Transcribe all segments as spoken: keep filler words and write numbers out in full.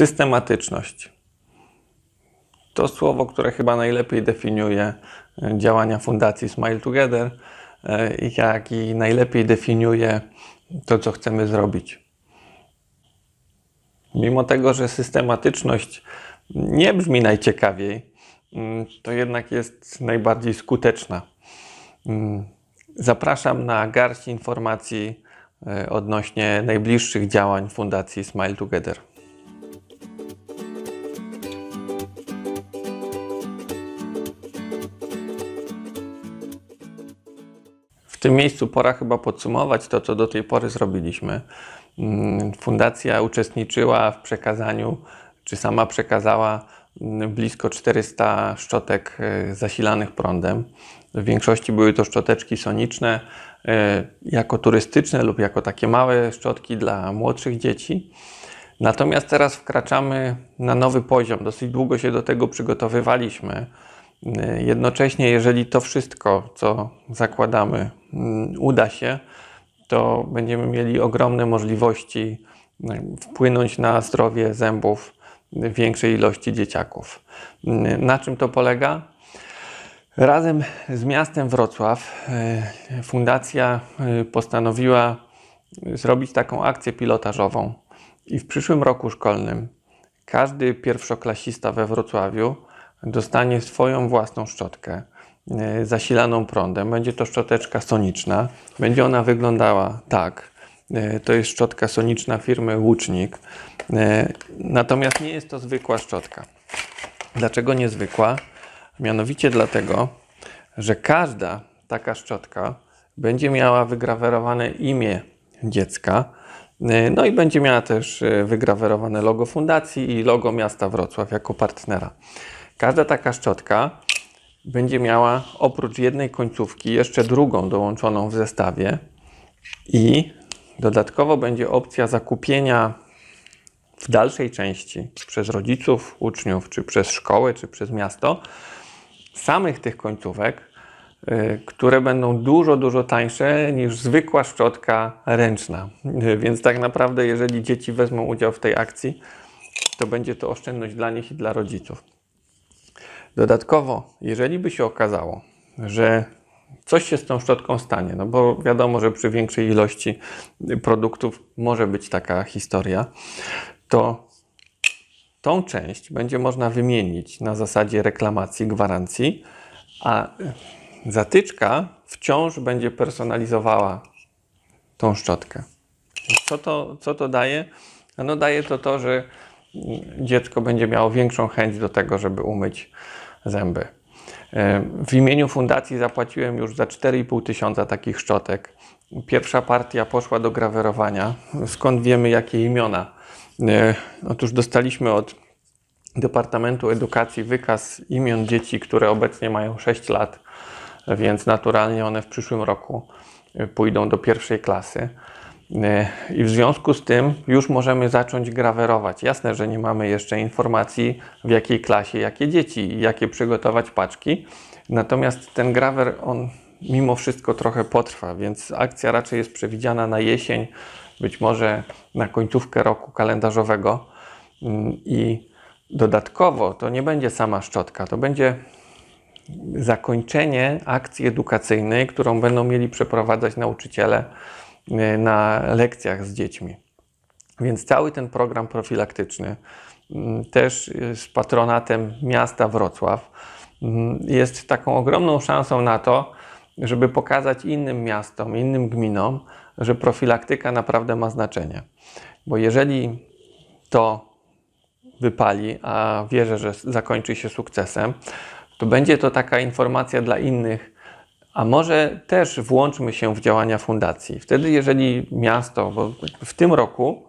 Systematyczność. To słowo, które chyba najlepiej definiuje działania Fundacji Smile Together, jak i najlepiej definiuje to, co chcemy zrobić. Mimo tego, że systematyczność nie brzmi najciekawiej, to jednak jest najbardziej skuteczna. Zapraszam na garść informacji odnośnie najbliższych działań Fundacji Smile Together. W tym miejscu pora chyba podsumować to, co do tej pory zrobiliśmy. Fundacja uczestniczyła w przekazaniu, czy sama przekazała blisko czterysta szczotek zasilanych prądem. W większości były to szczoteczki soniczne, jako turystyczne lub jako takie małe szczotki dla młodszych dzieci. Natomiast teraz wkraczamy na nowy poziom. Dosyć długo się do tego przygotowywaliśmy. Jednocześnie, jeżeli to wszystko, co zakładamy, uda się, to będziemy mieli ogromne możliwości wpłynąć na zdrowie zębów większej ilości dzieciaków. Na czym to polega? Razem z miastem Wrocław fundacja postanowiła zrobić taką akcję pilotażową i w przyszłym roku szkolnym każdy pierwszoklasista we Wrocławiu dostanie swoją własną szczotkę zasilaną prądem. Będzie to szczoteczka soniczna. Będzie ona wyglądała tak. To jest szczotka soniczna firmy Łucznik. Natomiast nie jest to zwykła szczotka. Dlaczego niezwykła? Mianowicie dlatego, że każda taka szczotka będzie miała wygrawerowane imię dziecka, no i będzie miała też wygrawerowane logo fundacji i logo miasta Wrocław jako partnera. Każda taka szczotka będzie miała oprócz jednej końcówki jeszcze drugą dołączoną w zestawie i dodatkowo będzie opcja zakupienia w dalszej części przez rodziców, uczniów, czy przez szkołę, czy przez miasto samych tych końcówek, które będą dużo, dużo tańsze niż zwykła szczotka ręczna. Więc tak naprawdę, jeżeli dzieci wezmą udział w tej akcji, to będzie to oszczędność dla nich i dla rodziców. Dodatkowo, jeżeli by się okazało, że coś się z tą szczotką stanie, no bo wiadomo, że przy większej ilości produktów może być taka historia, to tą część będzie można wymienić na zasadzie reklamacji, gwarancji, a zatyczka wciąż będzie personalizowała tą szczotkę. Co to, co to daje? No daje to to, że dziecko będzie miało większą chęć do tego, żeby umyć zęby. W imieniu fundacji zapłaciłem już za cztery i pół tysiąca takich szczotek. Pierwsza partia poszła do grawerowania. Skąd wiemy, jakie imiona? Otóż dostaliśmy od Departamentu Edukacji wykaz imion dzieci, które obecnie mają sześć lat, więc naturalnie one w przyszłym roku pójdą do pierwszej klasy. I w związku z tym już możemy zacząć grawerować. Jasne, że nie mamy jeszcze informacji, w jakiej klasie, jakie dzieci i jakie przygotować paczki. Natomiast ten grawer, on mimo wszystko trochę potrwa, więc akcja raczej jest przewidziana na jesień, być może na końcówkę roku kalendarzowego. I dodatkowo to nie będzie sama szczotka, to będzie zakończenie akcji edukacyjnej, którą będą mieli przeprowadzać nauczyciele na lekcjach z dziećmi. Więc cały ten program profilaktyczny też z patronatem miasta Wrocław jest taką ogromną szansą na to, żeby pokazać innym miastom, innym gminom, że profilaktyka naprawdę ma znaczenie. Bo jeżeli to wypali, a wierzę, że zakończy się sukcesem, to będzie to taka informacja dla innych, a może też włączmy się w działania fundacji. Wtedy, jeżeli miasto, bo w tym roku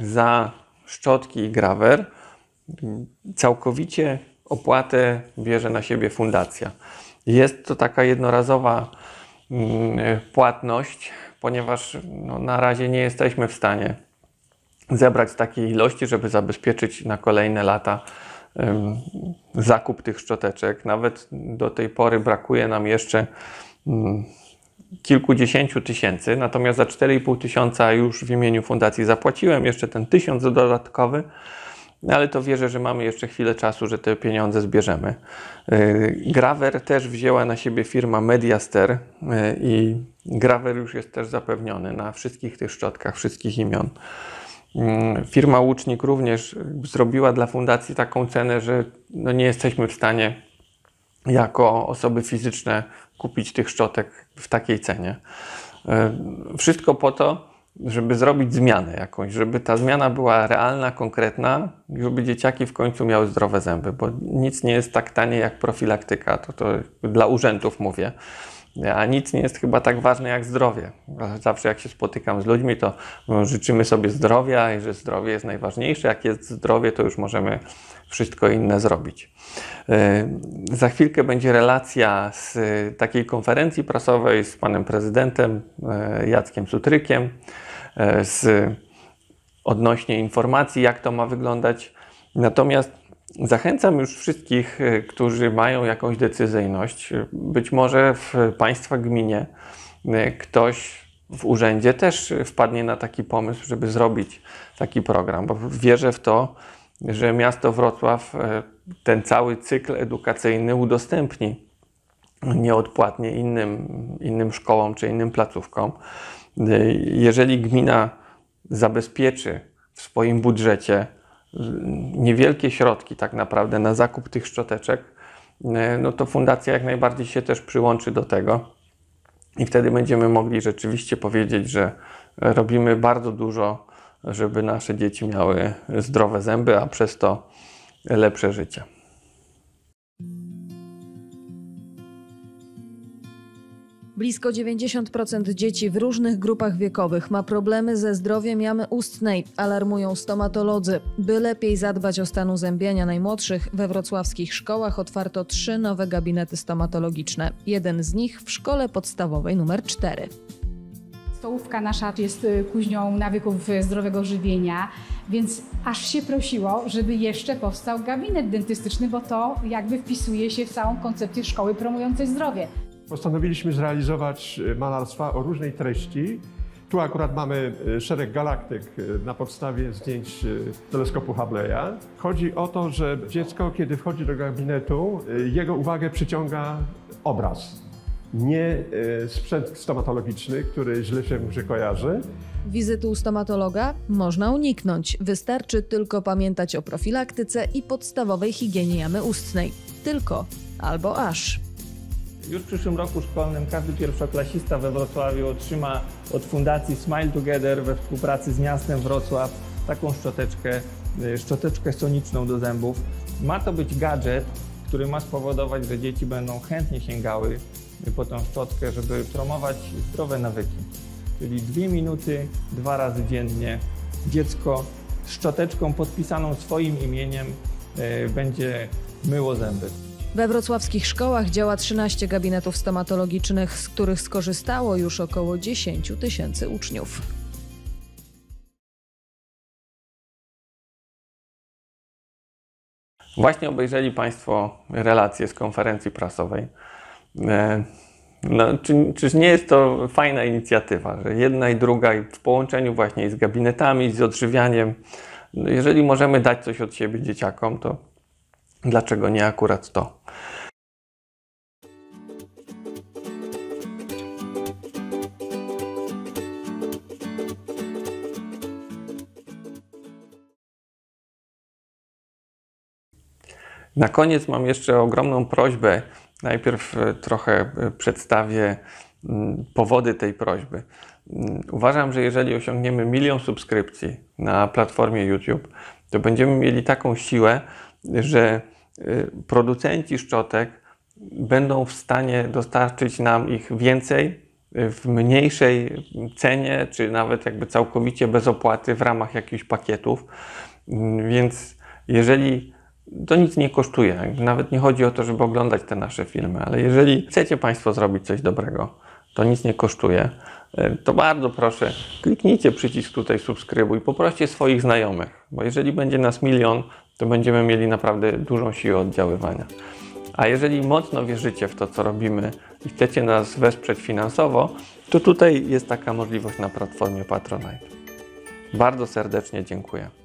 za szczotki i grawer całkowicie opłatę bierze na siebie fundacja. Jest to taka jednorazowa płatność, ponieważ no, na razie nie jesteśmy w stanie zebrać takiej ilości, żeby zabezpieczyć na kolejne lata zakup tych szczoteczek. Nawet do tej pory brakuje nam jeszcze kilkudziesięciu tysięcy, natomiast za cztery i pół tysiąca już w imieniu fundacji zapłaciłem jeszcze ten tysiąc dodatkowy, ale to wierzę, że mamy jeszcze chwilę czasu, że te pieniądze zbierzemy. Grawer też wzięła na siebie firma Mediaster i grawer już jest też zapewniony na wszystkich tych szczotkach, wszystkich imion. Firma Łucznik również zrobiła dla fundacji taką cenę, że no nie jesteśmy w stanie jako osoby fizyczne kupić tych szczotek w takiej cenie. Wszystko po to, żeby zrobić zmianę jakąś, żeby ta zmiana była realna, konkretna, żeby dzieciaki w końcu miały zdrowe zęby, bo nic nie jest tak tanie jak profilaktyka, to, to dla urzędów mówię, a nic nie jest chyba tak ważne jak zdrowie. Zawsze jak się spotykam z ludźmi, to życzymy sobie zdrowia i że zdrowie jest najważniejsze, jak jest zdrowie, to już możemy wszystko inne zrobić. Yy, za chwilkę będzie relacja z y, takiej konferencji prasowej z panem prezydentem y, Jackiem Sutrykiem y, z, odnośnie informacji, jak to ma wyglądać. Natomiast zachęcam już wszystkich, y, którzy mają jakąś decyzyjność, y, być może w państwa gminie y, ktoś w urzędzie też wpadnie na taki pomysł, żeby zrobić taki program, bo wierzę w to, że miasto Wrocław ten cały cykl edukacyjny udostępni nieodpłatnie innym, innym szkołom czy innym placówkom. Jeżeli gmina zabezpieczy w swoim budżecie niewielkie środki tak naprawdę na zakup tych szczoteczek, no to fundacja jak najbardziej się też przyłączy do tego i wtedy będziemy mogli rzeczywiście powiedzieć, że robimy bardzo dużo, żeby nasze dzieci miały zdrowe zęby, a przez to lepsze życie. Blisko dziewięćdziesiąt procent dzieci w różnych grupach wiekowych ma problemy ze zdrowiem jamy ustnej, alarmują stomatolodzy. By lepiej zadbać o stan uzębiania najmłodszych, we wrocławskich szkołach otwarto trzy nowe gabinety stomatologiczne. Jeden z nich w szkole podstawowej numer cztery. Stołówka nasza jest kuźnią nawyków zdrowego żywienia, więc aż się prosiło, żeby jeszcze powstał gabinet dentystyczny, bo to jakby wpisuje się w całą koncepcję szkoły promującej zdrowie. Postanowiliśmy zrealizować malarstwa o różnej treści. Tu akurat mamy szereg galaktyk na podstawie zdjęć teleskopu Hubble'a. Chodzi o to, że dziecko, kiedy wchodzi do gabinetu, jego uwagę przyciąga obraz. Nie sprzęt stomatologiczny, który źle się mu się kojarzy. Wizyty u stomatologa można uniknąć. Wystarczy tylko pamiętać o profilaktyce i podstawowej higienie jamy ustnej. Tylko albo aż. Już w przyszłym roku szkolnym każdy pierwszoklasista we Wrocławiu otrzyma od Fundacji Smile Together we współpracy z miastem Wrocław taką szczoteczkę, szczoteczkę soniczną do zębów. Ma to być gadżet, który ma spowodować, że dzieci będą chętnie sięgały po tą szczotkę, żeby promować zdrowe nawyki. Czyli dwie minuty, dwa razy dziennie dziecko z szczoteczką podpisaną swoim imieniem e, będzie myło zęby. We wrocławskich szkołach działa trzynaście gabinetów stomatologicznych, z których skorzystało już około dziesięć tysięcy uczniów. Właśnie obejrzeli państwo relacje z konferencji prasowej. No, czy, czyż nie jest to fajna inicjatywa, że jedna i druga i w połączeniu właśnie z gabinetami, z odżywianiem, no jeżeli możemy dać coś od siebie dzieciakom, to dlaczego nie akurat to? Na koniec mam jeszcze ogromną prośbę. Najpierw trochę przedstawię powody tej prośby. Uważam, że jeżeli osiągniemy milion subskrypcji na platformie YouTube, to będziemy mieli taką siłę, że producenci szczotek będą w stanie dostarczyć nam ich więcej w mniejszej cenie, czy nawet jakby całkowicie bez opłaty w ramach jakichś pakietów. Więc jeżeli to nic nie kosztuje, nawet nie chodzi o to, żeby oglądać te nasze filmy, ale jeżeli chcecie państwo zrobić coś dobrego, to nic nie kosztuje, to bardzo proszę, kliknijcie przycisk tutaj subskrybuj, poproście swoich znajomych, bo jeżeli będzie nas milion, to będziemy mieli naprawdę dużą siłę oddziaływania. A jeżeli mocno wierzycie w to, co robimy i chcecie nas wesprzeć finansowo, to tutaj jest taka możliwość na platformie Patronite. Bardzo serdecznie dziękuję.